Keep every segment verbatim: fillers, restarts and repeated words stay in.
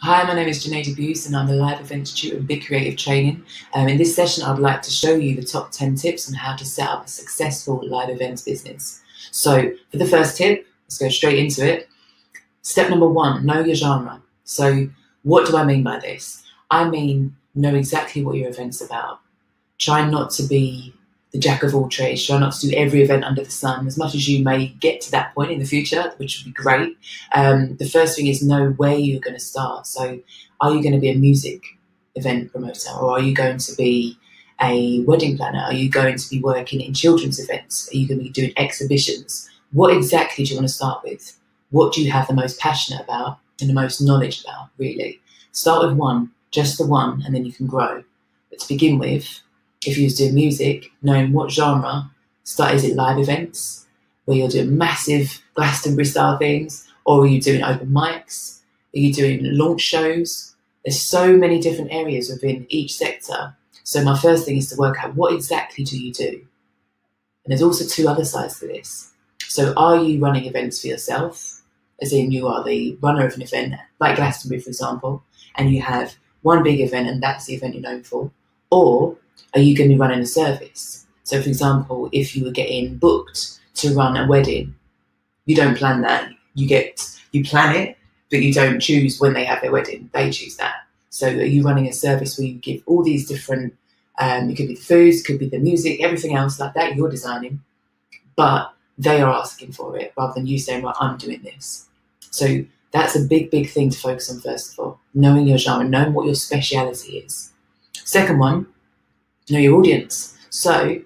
Hi, my name is Janae DeBuse and I'm the live event tutor of Big Creative Training. Um, in this session, I'd like to show you the top ten tips on how to set up a successful live events business. So for the first tip, let's go straight into it. Step number one, know your genre. So what do I mean by this? I mean, know exactly what your event's about. Try not to be the jack of all trades. Try not to do every event under the sun. As much as you may get to that point in the future, which would be great, um, the first thing is know where you're going to start. So are you going to be a music event promoter, or are you going to be a wedding planner? Are you going to be working in children's events? Are you going to be doing exhibitions? What exactly do you want to start with? What do you have the most passionate about and the most knowledge about, really? Start with one, just the one, and then you can grow. But to begin with, if you was doing music, knowing what genre, start, is it live events where you're doing massive Glastonbury style things, or are you doing open mics? Are you doing launch shows? There's so many different areas within each sector. So my first thing is to work out what exactly do you do? And there's also two other sides to this. So are you running events for yourself? As in you are the runner of an event, like Glastonbury, for example, and you have one big event and that's the event you're known for. Or are you going to be running a service? So for example, if you were getting booked to run a wedding, you don't plan that. You get, you plan it, but you don't choose when they have their wedding. They choose that. So are you running a service where you give all these different, um, it could be the foods, could be the music, everything else like that you're designing, but they are asking for it rather than you saying, well, I'm doing this. So that's a big, big thing to focus on first of all, knowing your genre, knowing what your speciality is. Second one, know your audience. So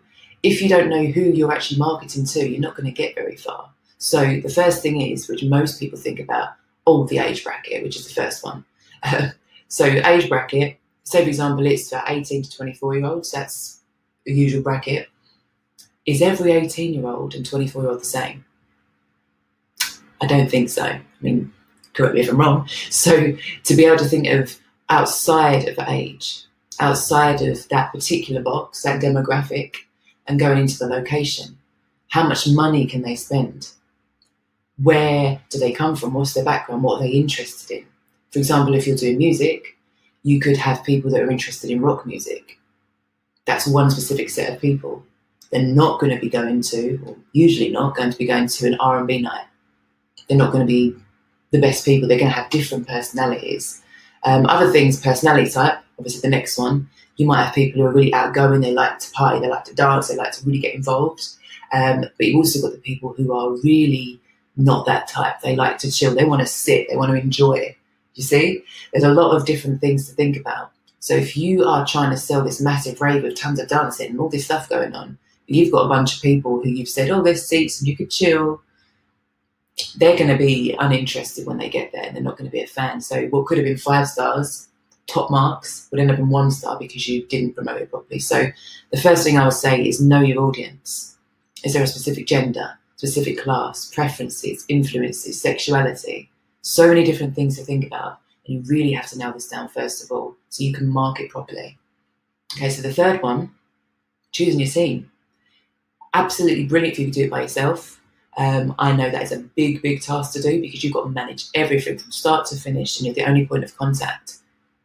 if you don't know who you're actually marketing to, you're not going to get very far. So the first thing is, which most people think about, oh, the age bracket, which is the first one. Uh, so age bracket, say for example, it's for eighteen to twenty-four year olds, that's the usual bracket. Is every eighteen year old and twenty-four year old the same? I don't think so. I mean, correct me if I'm wrong. So to be able to think of outside of age, outside of that particular box, that demographic, and going into the location. How much money can they spend? Where do they come from? What's their background? What are they interested in? For example, if you're doing music, you could have people that are interested in rock music. That's one specific set of people. They're not going to be going to, or usually not going to be going to an R and B night. They're not going to be the best people. They're going to have different personalities. Um, other things, personality type, obviously the next one, you might have people who are really outgoing, they like to party, they like to dance, they like to really get involved. Um, but you've also got the people who are really not that type. They like to chill, they want to sit, they want to enjoy it. You see? There's a lot of different things to think about. So if you are trying to sell this massive rave with tons of dancing and all this stuff going on, you've got a bunch of people who you've said, oh, there's seats and you could chill. They're going to be uninterested when they get there and they're not going to be a fan. So what could have been five stars, top marks, would end up in one star because you didn't promote it properly. So the first thing I would say is know your audience. Is there a specific gender, specific class, preferences, influences, sexuality? So many different things to think about. And you really have to nail this down first of all so you can market properly. Okay, so the third one, choosing your team. Absolutely brilliant if you can do it by yourself. Um, I know that is a big, big task to do because you've got to manage everything from start to finish and you're the only point of contact.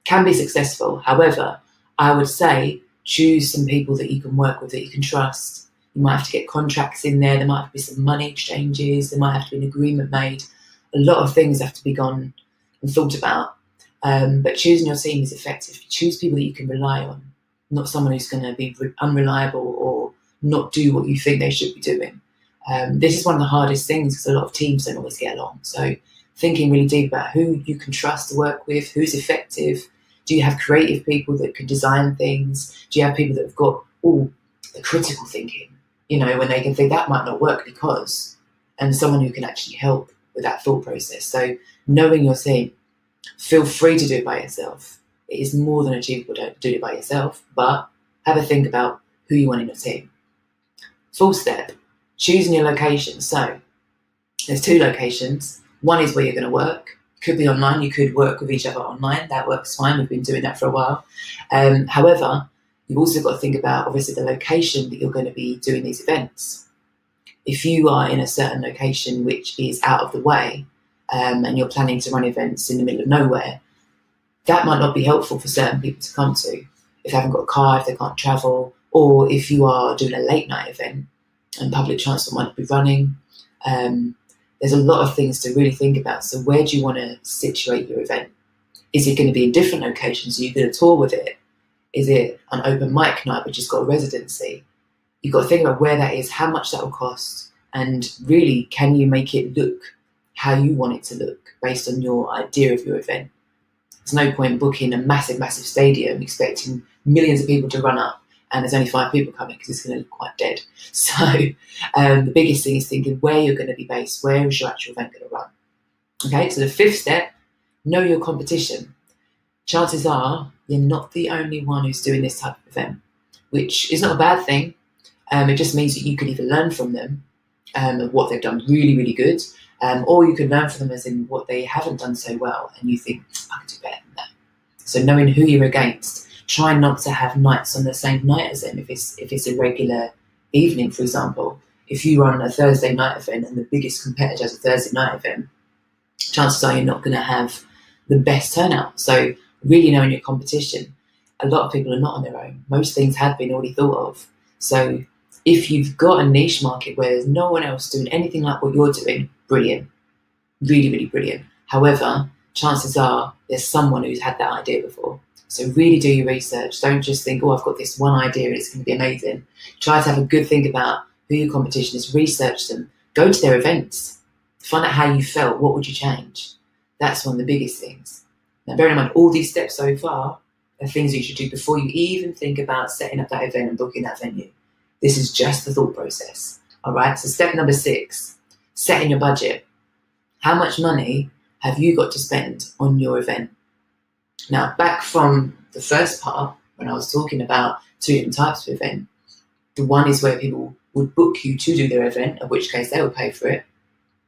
Can be successful. However, I would say choose some people that you can work with, that you can trust. You might have to get contracts in there. There might have to be some money exchanges. There might have to be an agreement made. A lot of things have to be gone and thought about. Um, but choosing your team is effective. Choose people that you can rely on, not someone who's going to be unreliable or not do what you think they should be doing. Um, this is one of the hardest things because a lot of teams don't always get along. So thinking really deep about who you can trust to work with, who's effective. Do you have creative people that can design things? Do you have people that have got all the critical thinking? You know, when they can think that might not work because, and someone who can actually help with that thought process. So knowing your team, feel free to do it by yourself. It is more than achievable to do it by yourself, but have a think about who you want in your team. Full step. Choosing your location. So there's two locations. One is where you're going to work. Could be online. You could work with each other online. That works fine. We've been doing that for a while. Um, however, you've also got to think about, obviously, the location that you're going to be doing these events. If you are in a certain location which is out of the way um, and you're planning to run events in the middle of nowhere, that might not be helpful for certain people to come to if they haven't got a car, if they can't travel, or if you are doing a late night event and public transport might be running. Um, there's a lot of things to really think about. So where do you want to situate your event? Is it going to be in different locations? Are you going to tour with it? Is it an open mic night which has got a residency? You've got to think about where that is, how much that will cost, and really, can you make it look how you want it to look based on your idea of your event? There's no point booking a massive, massive stadium expecting millions of people to run up and there's only five people coming, because it's going to look quite dead. So um, the biggest thing is thinking where you're going to be based, where is your actual event going to run? Okay, so the fifth step, know your competition. Chances are you're not the only one who's doing this type of event, which is not a bad thing. Um, it just means that you could either learn from them um, of what they've done really, really good, um, or you can learn from them as in what they haven't done so well, and you think, I could do better than that. So knowing who you're against, try not to have nights on the same night as them if it's, if it's a regular evening, for example. If you run a Thursday night event and the biggest competitor has a Thursday night event, chances are you're not going to have the best turnout. So really knowing your competition. A lot of people are not on their own. Most things have been already thought of. So if you've got a niche market where there's no one else doing anything like what you're doing, brilliant. Really, really brilliant. However, chances are there's someone who's had that idea before. So really do your research. Don't just think, oh, I've got this one idea and it's going to be amazing. Try to have a good think about who your competition is. Research them. Go to their events. Find out how you felt. What would you change? That's one of the biggest things. Now, bear in mind, all these steps so far are things you should do before you even think about setting up that event and booking that venue. This is just the thought process, all right? So step number six, setting your budget. How much money have you got to spend on your event? Now, back from the first part, when I was talking about two different types of event, the one is where people would book you to do their event, in which case they will pay for it.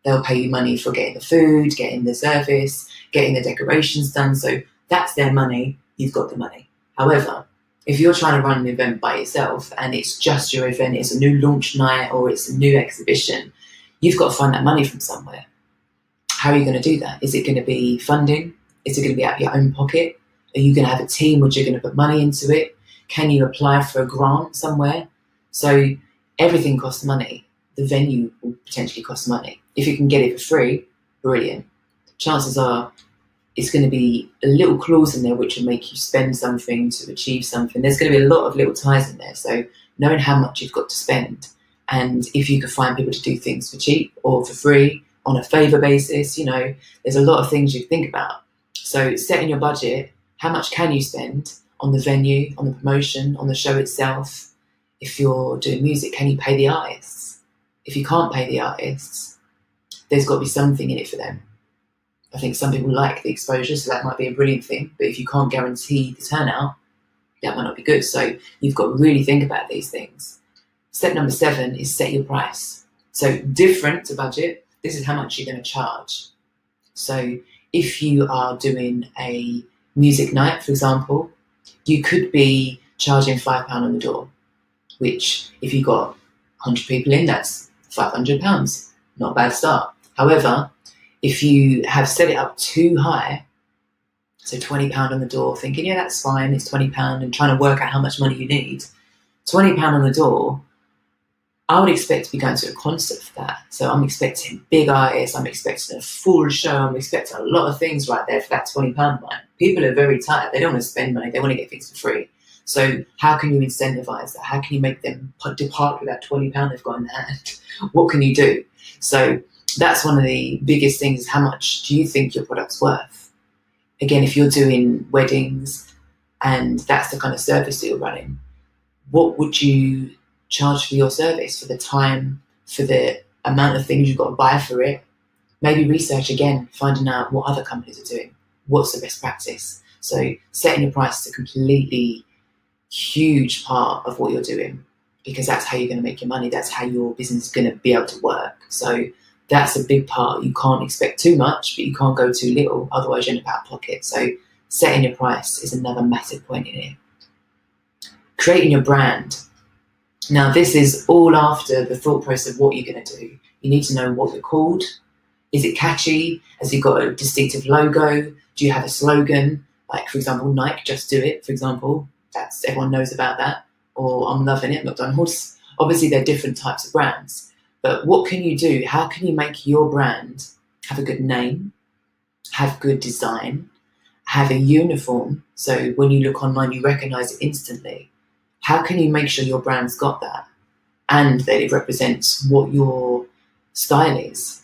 They'll pay you money for getting the food, getting the service, getting the decorations done. So that's their money. You've got the money. However, if you're trying to run an event by yourself and it's just your event, it's a new launch night or it's a new exhibition, you've got to find that money from somewhere. How are you going to do that? Is it going to be funding? Is it going to be out of your own pocket? Are you going to have a team which you're going to put money into it? Can you apply for a grant somewhere? So everything costs money. The venue will potentially cost money. If you can get it for free, brilliant. Chances are it's going to be a little clause in there which will make you spend something to achieve something. There's going to be a lot of little ties in there. So knowing how much you've got to spend, and if you can find people to do things for cheap or for free on a favour basis, you know, there's a lot of things you think about. So setting your budget, how much can you spend on the venue, on the promotion, on the show itself? If you're doing music, can you pay the artists? If you can't pay the artists, there's got to be something in it for them. I think some people like the exposure, so that might be a brilliant thing. But if you can't guarantee the turnout, that might not be good. So you've got to really think about these things. Step number seven is set your price. So different to budget, this is how much you're going to charge. So if you are doing a music night, for example, you could be charging five pounds on the door, which if you've got one hundred people in, that's five hundred pounds. Not a bad start. However, if you have set it up too high, so twenty pounds on the door, thinking, yeah, that's fine, it's twenty pounds, and trying to work out how much money you need, twenty pounds on the door, I would expect to be going to a concert for that. So I'm expecting big artists, I'm expecting a full show, I'm expecting a lot of things right there for that twenty pounds line. People are very tired, they don't want to spend money, they want to get things for free. So how can you incentivise that? How can you make them depart with that twenty pounds they've got in their hand? What can you do? So that's one of the biggest things, is how much do you think your product's worth? Again, if you're doing weddings and that's the kind of service that you're running, what would you charge for your service, for the time, for the amount of things you've got to buy for it? Maybe research again, finding out what other companies are doing. What's the best practice? So setting your price is a completely huge part of what you're doing, because that's how you're going to make your money. That's how your business is going to be able to work. So that's a big part. You can't expect too much, but you can't go too little. Otherwise, you're in a back pocket. So setting your price is another massive point in it. Creating your brand. Now, this is all after the thought process of what you're going to do. You need to know what you're called. Is it catchy? Has it got a distinctive logo? Do you have a slogan? Like, for example, Nike Just Do It, for example. That's, everyone knows about that. Or I'm Loving It, McDonald's. Obviously, they're different types of brands. But what can you do? How can you make your brand have a good name, have good design, have a uniform, so when you look online, you recognise it instantly? How can you make sure your brand's got that and that it represents what your style is?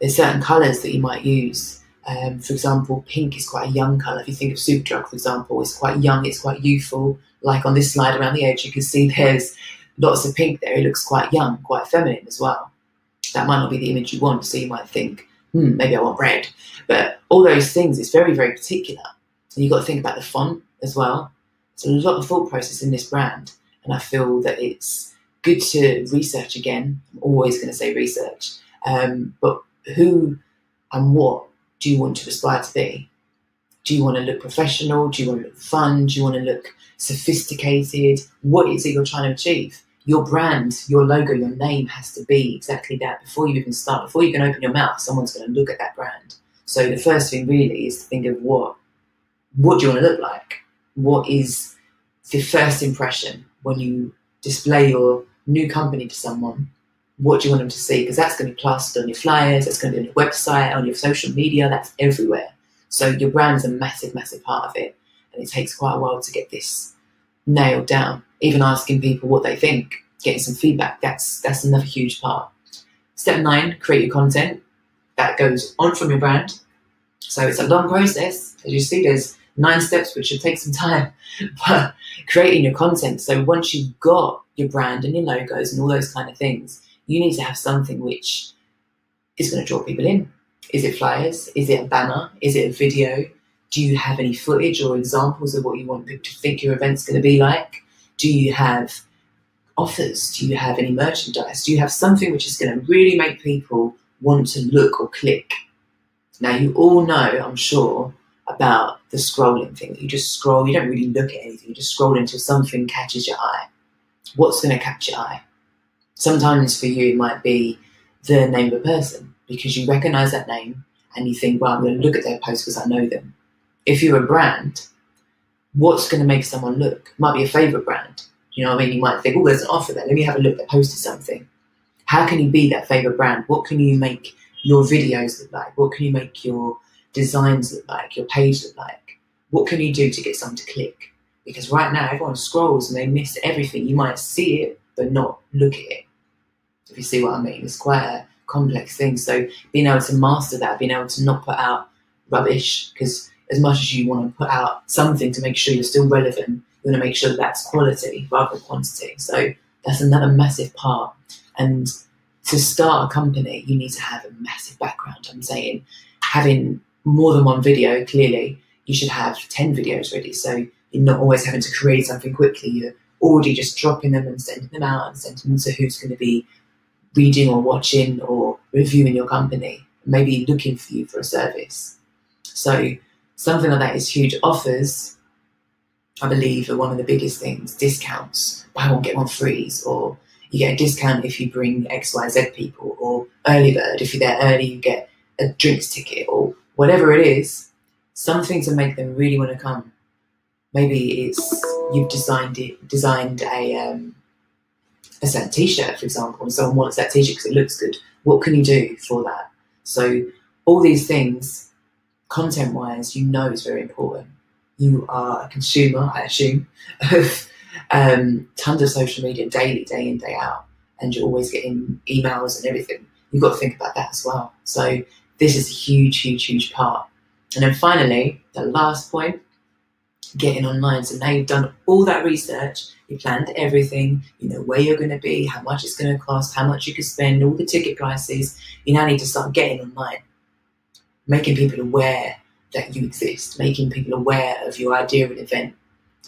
There's certain colours that you might use. Um, for example, pink is quite a young colour. If you think of Superdrug, for example, it's quite young, it's quite youthful. Like on this slide around the edge, you can see there's lots of pink there. It looks quite young, quite feminine as well. That might not be the image you want, so you might think, hmm, maybe I want red. But all those things, it's very, very particular. And you've got to think about the font as well. There's a lot of thought process in this brand, and I feel that it's good to research again. I'm always going to say research. Um, but who and what do you want to aspire to be? Do you want to look professional? Do you want to look fun? Do you want to look sophisticated? What is it you're trying to achieve? Your brand, your logo, your name has to be exactly that. Before you even start, before you can open your mouth, someone's going to look at that brand. So the first thing really is to think of what, what do you want to look like? What is the first impression when you display your new company to someone? What do you want them to see? Because that's going to be plastered on your flyers, that's going to be on your website, on your social media, that's everywhere. So your brand's a massive, massive part of it. And it takes quite a while to get this nailed down. Even asking people what they think, getting some feedback, that's, that's another huge part. Step nine, create your content. That goes on from your brand. So it's a long process. As you see, there's nine steps, which should take some time, but creating your content. So once you've got your brand and your logos and all those kind of things, you need to have something which is going to draw people in. Is it flyers? Is it a banner? Is it a video? Do you have any footage or examples of what you want people to think your event's going to be like? Do you have offers? Do you have any merchandise? Do you have something which is going to really make people want to look or click? Now, you all know, I'm sure, about the scrolling thing. You just scroll, you don't really look at anything, you just scroll until something catches your eye. What's going to catch your eye? Sometimes for you it might be the name of a person, because you recognise that name and you think, well, I'm going to look at their post because I know them. If you're a brand, what's going to make someone look? It might be a favourite brand. You know what I mean? You might think, oh, there's an offer there, let me have a look, they posted something. How can you be that favourite brand? What can you make your videos look like? What can you make your designs look like, your page look like? What can you do to get someone to click? Because right now everyone scrolls and they miss everything. You might see it but not look at it, if you see what I mean. It's quite a complex thing. So being able to master that, being able to not put out rubbish, because as much as you want to put out something to make sure you're still relevant, you want to make sure that that's quality rather than quantity. So that's another massive part. And to start a company, you need to have a massive background. I'm saying having more than one video, clearly you should have ten videos ready, so you're not always having to create something quickly. You're already just dropping them and sending them out and sending them to who's going to be reading or watching or reviewing your company, maybe looking for you for a service. So something like that is huge. Offers, I believe, are one of the biggest things. Discounts, buy one get one frees, or you get a discount if you bring X Y Z people, or early bird, if you're there early you get a drinks ticket, or whatever it is, something to make them really want to come. Maybe it's you've designed it, designed a um, a certain T-shirt, for example, and someone wants that T-shirt because it looks good. What can you do for that? So all these things, content-wise, you know, is very important. You are a consumer, I assume, of um, tons of social media daily, day in, day out, and you're always getting emails and everything. You've got to think about that as well. So this is a huge, huge, huge part. And then finally, the last point, getting online. So now you've done all that research, you planned everything, you know where you're going to be, how much it's going to cost, how much you can spend, all the ticket prices. You now need to start getting online, making people aware that you exist, making people aware of your idea of an event.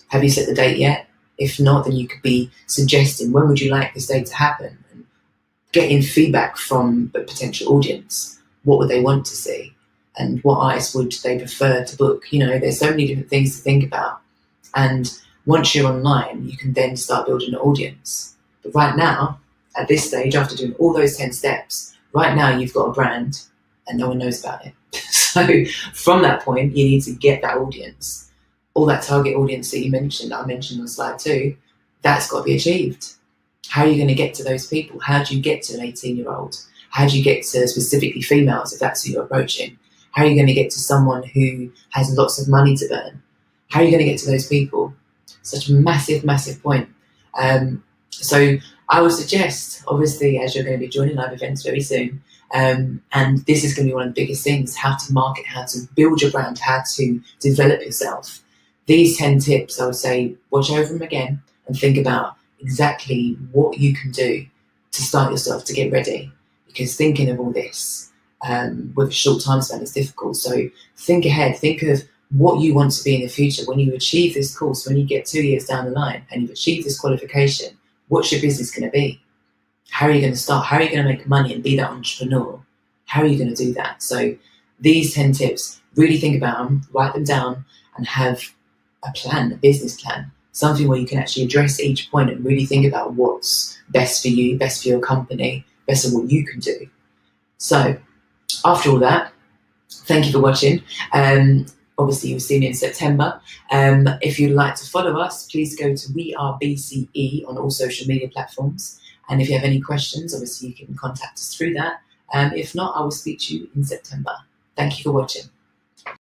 Have you set the date yet? If not, then you could be suggesting, when would you like this day to happen? And getting feedback from a potential audience. What would they want to see? And what artists would they prefer to book? You know, there's so many different things to think about. And once you're online, you can then start building an audience. But right now, at this stage, after doing all those ten steps, right now you've got a brand and no one knows about it. So from that point, you need to get that audience, all that target audience that you mentioned, that I mentioned on slide two, that's got to be achieved. How are you going to get to those people? How do you get to an eighteen-year-old? How do you get to specifically females, if that's who you're approaching? How are you going to get to someone who has lots of money to burn? How are you going to get to those people? Such a massive, massive point. Um, so I would suggest, obviously, as you're going to be joining live events very soon, um, and this is going to be one of the biggest things, how to market, how to build your brand, how to develop yourself. These ten tips, I would say, watch over them again and think about exactly what you can do to start yourself, to get ready. Because thinking of all this um, with a short time span is difficult. So think ahead, think of what you want to be in the future. When you achieve this course, when you get two years down the line and you've achieved this qualification, what's your business going to be? How are you going to start? How are you going to make money and be that entrepreneur? How are you going to do that? So these ten tips, really think about them, write them down and have a plan, a business plan, something where you can actually address each point and really think about what's best for you, best for your company, best of what you can do. So after all that, thank you for watching. Um, obviously you'll see me in September. Um, if you'd like to follow us, please go to We Are B C E on all social media platforms. And if you have any questions, obviously you can contact us through that. Um, if not, I will speak to you in September. Thank you for watching.